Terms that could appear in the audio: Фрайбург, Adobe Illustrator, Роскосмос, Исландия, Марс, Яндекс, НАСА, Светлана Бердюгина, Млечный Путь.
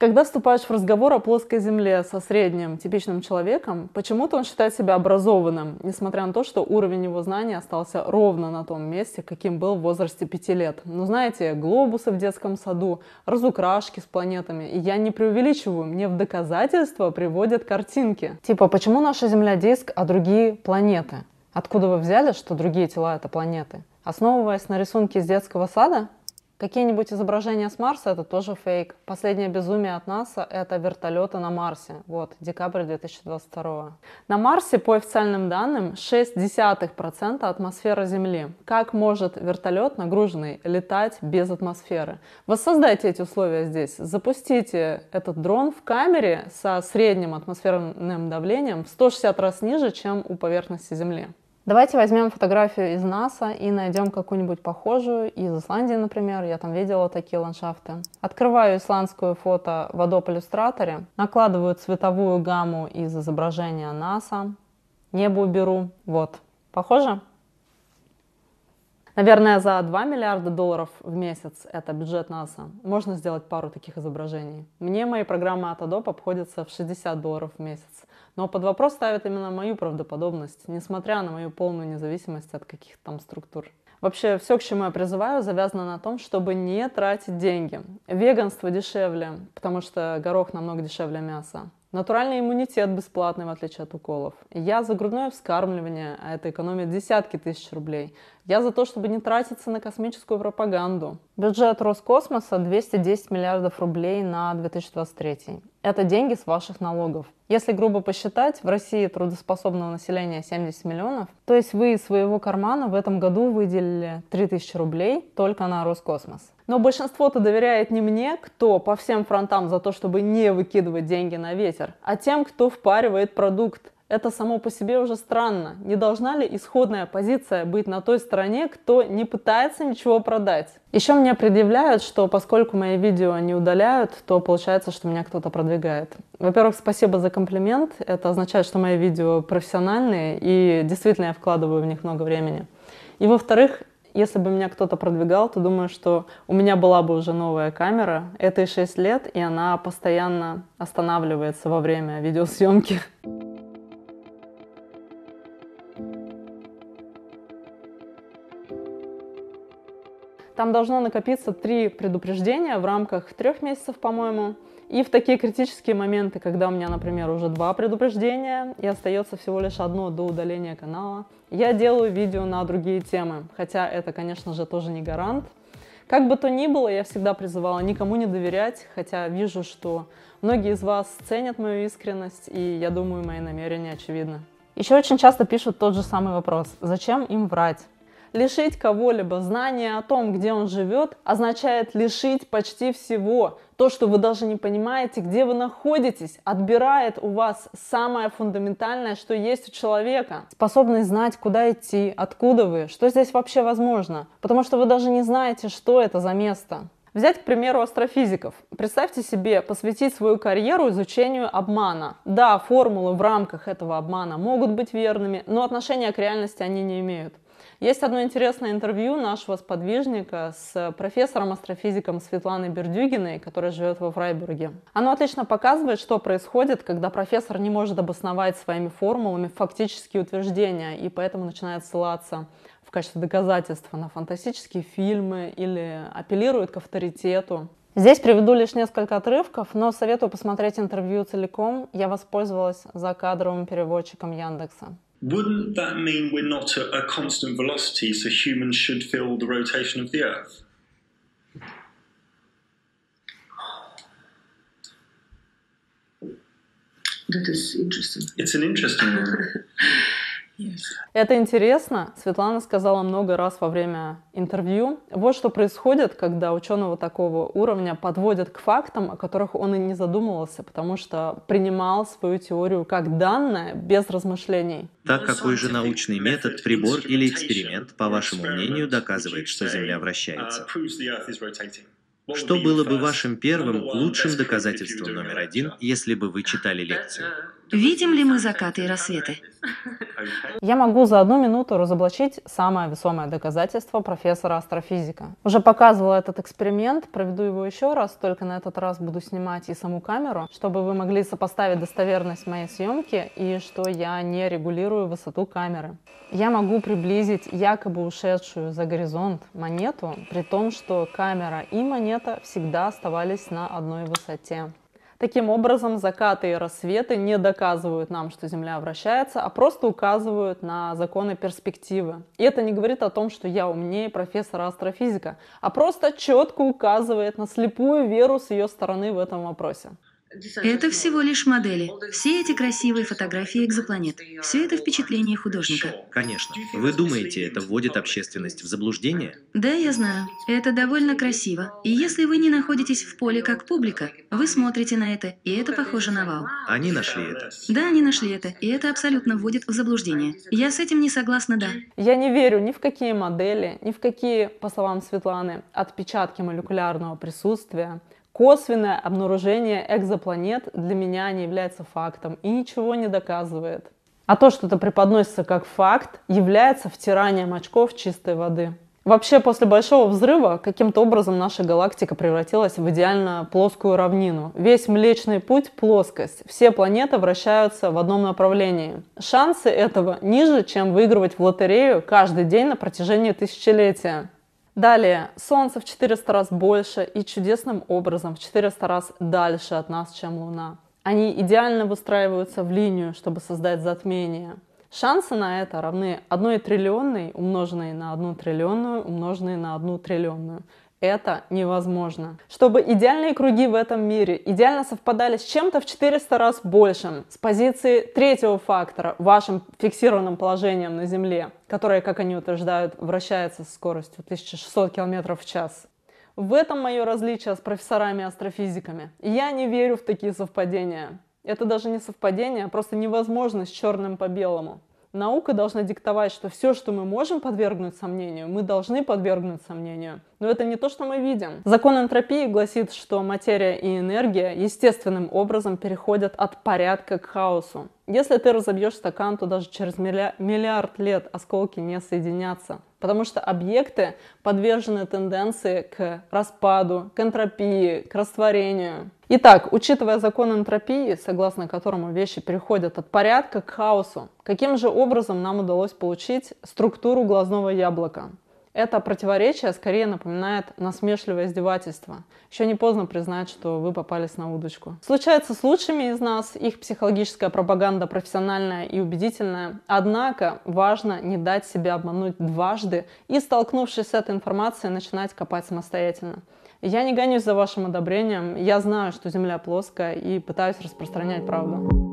Когда вступаешь в разговор о плоской Земле со средним, типичным человеком, почему-то он считает себя образованным, несмотря на то, что уровень его знаний остался ровно на том месте, каким был в возрасте 5 лет. Ну, знаете, глобусы в детском саду, разукрашки с планетами. И я не преувеличиваю, мне в доказательство приводят картинки. Типа, почему наша Земля диск, а другие планеты? Откуда вы взяли, что другие тела — это планеты? Основываясь на рисунке из детского сада? Какие-нибудь изображения с Марса — это тоже фейк. Последнее безумие от НАСА — это вертолеты на Марсе. Вот, декабрь 2022. На Марсе, по официальным данным, 0,6% атмосферы Земли. Как может вертолет, нагруженный, летать без атмосферы? Воссоздайте эти условия здесь. Запустите этот дрон в камере со средним атмосферным давлением в 160 раз ниже, чем у поверхности Земли. Давайте возьмем фотографию из НАСА и найдем какую-нибудь похожую, из Исландии, например, я там видела такие ландшафты. Открываю исландскую фото в Adobe Illustrator, накладываю цветовую гамму из изображения НАСА, небо уберу, вот, похоже? Наверное, за 2 миллиарда долларов в месяц, это бюджет НАСА, можно сделать пару таких изображений. Мне мои программы от Adobe обходятся в 60 долларов в месяц. Но под вопрос ставят именно мою правдоподобность, несмотря на мою полную независимость от каких-то там структур. Вообще, все, к чему я призываю, завязано на том, чтобы не тратить деньги. Веганство дешевле, потому что горох намного дешевле мяса. Натуральный иммунитет бесплатный, в отличие от уколов. Я за грудное вскармливание, а это экономит десятки тысяч рублей. Я за то, чтобы не тратиться на космическую пропаганду. Бюджет Роскосмоса 210 миллиардов рублей на 2023. Это деньги с ваших налогов. Если грубо посчитать, в России трудоспособного населения 70 миллионов, то есть вы из своего кармана в этом году выделили 3000 рублей только на Роскосмос. Но большинство-то доверяет не мне, кто по всем фронтам за то, чтобы не выкидывать деньги на ветер, а тем, кто впаривает продукт. Это само по себе уже странно. Не должна ли исходная позиция быть на той стороне, кто не пытается ничего продать? Еще мне предъявляют, что поскольку мои видео не удаляют, то получается, что меня кто-то продвигает. Во-первых, спасибо за комплимент. Это означает, что мои видео профессиональные, и действительно я вкладываю в них много времени. И во-вторых, если бы меня кто-то продвигал, то думаю, что у меня была бы уже новая камера. Этой 6 лет, и она постоянно останавливается во время видеосъемки. Там должно накопиться 3 предупреждения в рамках 3 месяцев, по-моему. И в такие критические моменты, когда у меня, например, уже 2 предупреждения и остается всего лишь одно до удаления канала, я делаю видео на другие темы, хотя это, конечно же, тоже не гарант. Как бы то ни было, я всегда призывала никому не доверять, хотя вижу, что многие из вас ценят мою искренность, и я думаю, мои намерения очевидны. Еще очень часто пишут тот же самый вопрос: зачем им врать? Лишить кого-либо знания о том, где он живет, означает лишить почти всего. То, что вы даже не понимаете, где вы находитесь, отбирает у вас самое фундаментальное, что есть у человека. Способность знать, куда идти, откуда вы, что здесь вообще возможно. Потому что вы даже не знаете, что это за место. Взять, к примеру, астрофизиков. Представьте себе посвятить свою карьеру изучению обмана. Да, формулы в рамках этого обмана могут быть верными, но отношения к реальности они не имеют. Есть одно интересное интервью нашего сподвижника с профессором-астрофизиком Светланой Бердюгиной, которая живет во Фрайбурге. Оно отлично показывает, что происходит, когда профессор не может обосновать своими формулами фактические утверждения и поэтому начинает ссылаться в качестве доказательства на фантастические фильмы или апеллирует к авторитету. Здесь приведу лишь несколько отрывков, но советую посмотреть интервью целиком. Я воспользовалась закадровым переводчиком Яндекса. Wouldn't that mean we're not at a constant velocity, so humans should feel the rotation of the Earth? That is interesting. It's an interesting one. Yes. Это интересно. Светлана сказала много раз во время интервью. Вот что происходит, когда ученого такого уровня подводят к фактам, о которых он и не задумывался, потому что принимал свою теорию как данное, без размышлений. Так какой же научный метод, прибор или эксперимент, по вашему мнению, доказывает, что Земля вращается? Что было бы вашим первым лучшим доказательством номер 1, если бы вы читали лекцию? Видим ли мы закаты и рассветы? Я могу за 1 минуту разоблачить самое весомое доказательство профессора астрофизика. Уже показывала этот эксперимент, проведу его еще раз, только на этот раз буду снимать и саму камеру, чтобы вы могли сопоставить достоверность моей съемки и что я не регулирую высоту камеры. Я могу приблизить якобы ушедшую за горизонт монету, при том, что камера и монета всегда оставались на одной высоте. Таким образом, закаты и рассветы не доказывают нам, что Земля вращается, а просто указывают на законы перспективы. И это не говорит о том, что я умнее профессора астрофизика, а просто четко указывает на слепую веру с ее стороны в этом вопросе. Это всего лишь модели. Все эти красивые фотографии экзопланет. Все это впечатление художника. Конечно. Вы думаете, это вводит общественность в заблуждение? Да, я знаю. Это довольно красиво. И если вы не находитесь в поле как публика, вы смотрите на это, и это похоже на вау. Они нашли это. Да, они нашли это. И это абсолютно вводит в заблуждение. Я с этим не согласна, да. Я не верю ни в какие модели, ни в какие, по словам Светланы, отпечатки молекулярного присутствия. Косвенное обнаружение экзопланет для меня не является фактом и ничего не доказывает. А то, что это преподносится как факт, является втиранием очков чистой воды. Вообще, после Большого взрыва каким-то образом наша галактика превратилась в идеально плоскую равнину. Весь Млечный Путь – плоскость. Все планеты вращаются в одном направлении. Шансы этого ниже, чем выигрывать в лотерею каждый день на протяжении тысячелетия. Далее, Солнце в 400 раз больше и чудесным образом в 400 раз дальше от нас, чем Луна. Они идеально выстраиваются в линию, чтобы создать затмение. Шансы на это равны 1/триллионной, умноженной на 1/триллионную, умноженной на 1/триллионную. Это невозможно. Чтобы идеальные круги в этом мире идеально совпадали с чем-то в 400 раз большим, с позиции третьего фактора, вашим фиксированным положением на Земле, которое, как они утверждают, вращается со скоростью 1600 км в час. В этом мое различие с профессорами-астрофизиками. Я не верю в такие совпадения. Это даже не совпадение, а просто невозможность черным по белому. Наука должна диктовать, что все, что мы можем подвергнуть сомнению, мы должны подвергнуть сомнению. Но это не то, что мы видим. Закон энтропии гласит, что материя и энергия естественным образом переходят от порядка к хаосу. Если ты разобьешь стакан, то даже через миллиард лет осколки не соединятся. Потому что объекты подвержены тенденции к распаду, к энтропии, к растворению. Итак, учитывая закон энтропии, согласно которому вещи переходят от порядка к хаосу, каким же образом нам удалось получить структуру глазного яблока? Это противоречие скорее напоминает насмешливое издевательство. Еще не поздно признать, что вы попались на удочку. Случается с лучшими из нас, их психологическая пропаганда профессиональная и убедительная. Однако важно не дать себя обмануть дважды и, столкнувшись с этой информацией, начинать копать самостоятельно. Я не гонюсь за вашим одобрением, я знаю, что Земля плоская и пытаюсь распространять правду.